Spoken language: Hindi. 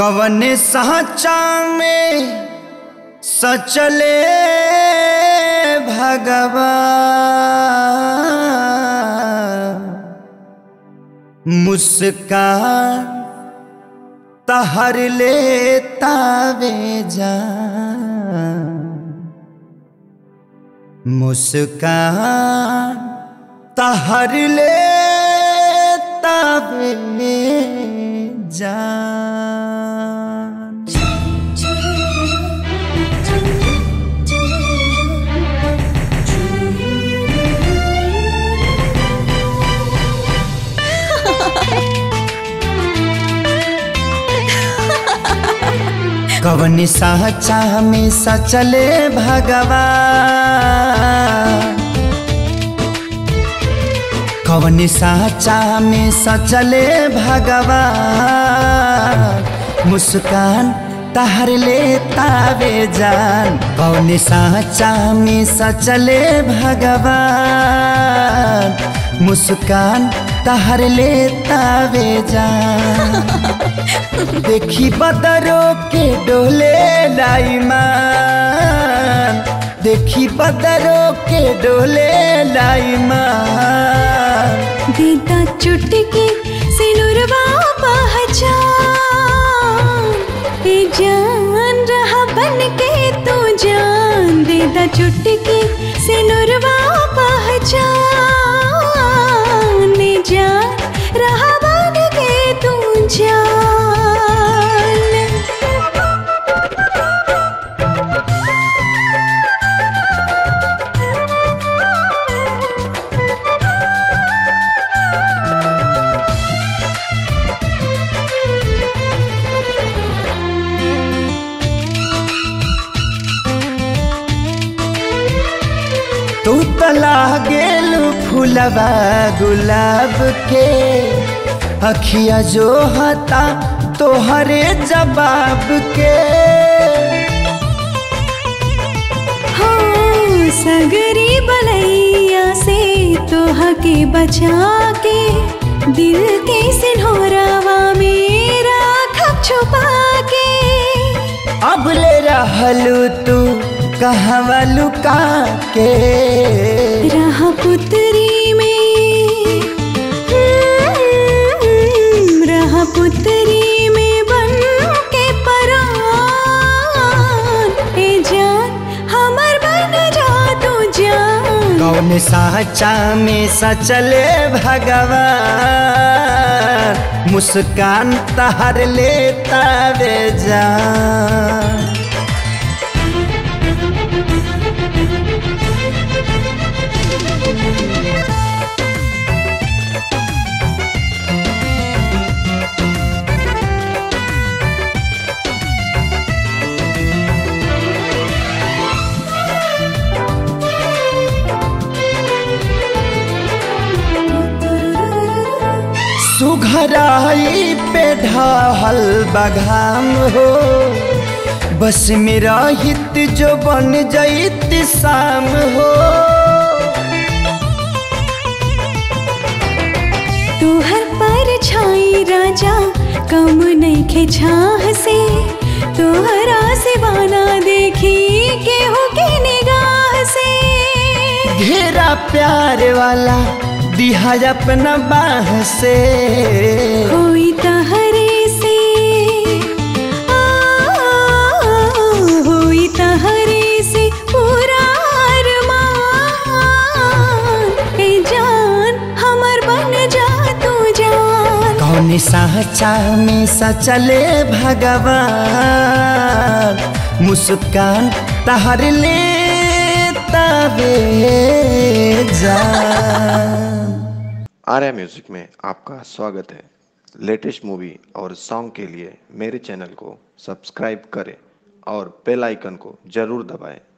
कवन साँचा में सचले भगवा, मुस्कान तहर लेता बेजा, मुस्कान तहर लेता बेजा। कवन साँचा में सचले भगवा, कवन साँचा में सचले भगवा, मुस्कान तहर लेता बेजान। कवन साँचा में सचले भगवा, मुस्कान तहर लेता बेजान। देखी बदरों के डोले लाईमान, देखी बदरों के डोले लाईमान, दीदा चुटकी से नुरवा पहचान, ए जान रहा बन के तू जान, दीदा चुटकी से नुरवा पहचान, ए जान रहा बन के तू जान। तू तला गेलू फूलवा गुलाब के, अखिया जो हता तोहरे जवाब के, हो सगरी बलैया से तोह के बचा के, दिल के सिन्होरावा मेरा खप छुपा के, अब ले रहलू तू कहवा लुका के, राह पुतरी में, राह पुतरी में बन के परान, ए जान हमर बन जा तू जान। कौन साँचा में सचले भगवान, मुस्कान तहर लेता बेजान। सुघराई पे ढाल बघाम हो, बस मेरा हित जो बन जाइत शाम हो, तुहर पर छाई राजा कम नहीं खे छाह से, तोहरा सिवाना देखी केहू के निगाह से, घेरा प्यार वाला दिहा अपना बाह से, कोई तहरे से होई तहरे से पूरा अरमान, ए जान हमर बन जा तू जान। कौन साँचा में सचले भगवान, मुस्कान तहर लेता बेजान। आर्या म्यूजिक में आपका स्वागत है। लेटेस्ट मूवी और सॉन्ग के लिए मेरे चैनल को सब्सक्राइब करें और बेल आइकन को जरूर दबाएं।